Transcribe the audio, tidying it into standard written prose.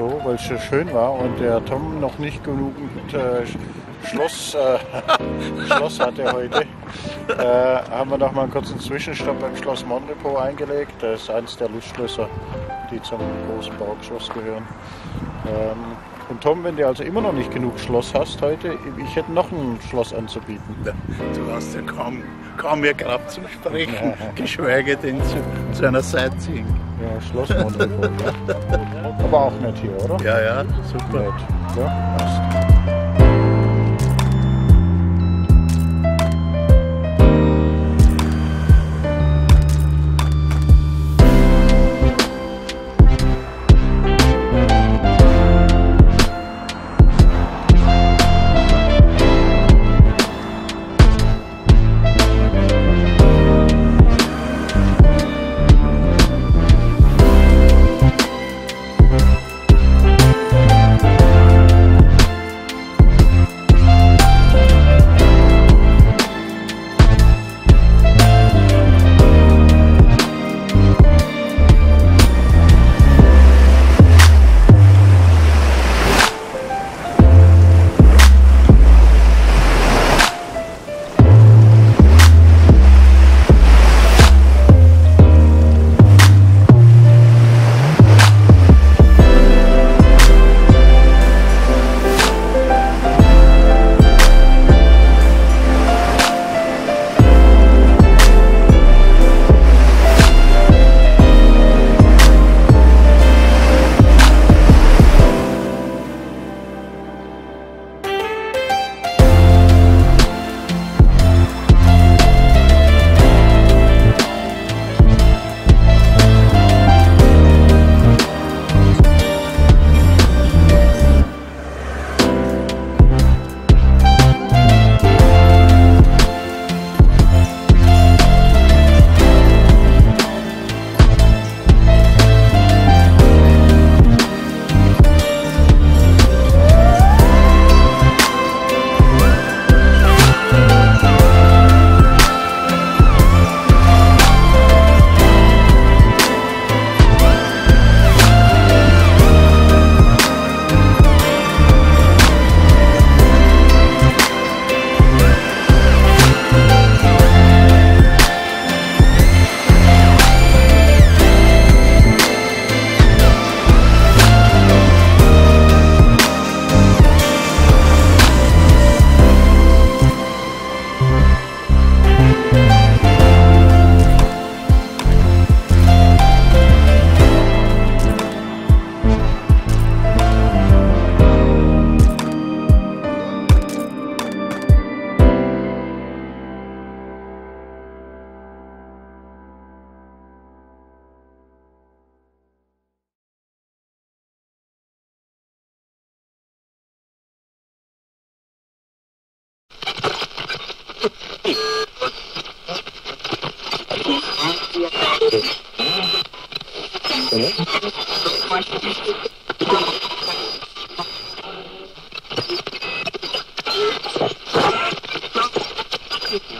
so, weil es so schön war und der Tom noch nicht genügend Schloss hatte heute, haben wir noch mal einen kurzen Zwischenstopp beim Schloss Monrepos eingelegt. Das ist eines der Lustschlösser, die zum großen Barockschloss gehören. Und Tom, wenn du also immer noch nicht genug Schloss hast heute, ich hätte noch ein Schloss anzubieten. Du hast ja kaum mehr Kraft zum Sprechen, geschweige denn zu einer Sightseeing. Ja, Schloss Monrepos. Aber auch nett hier, oder? Ja, ja, super. Nett. Ja, passt.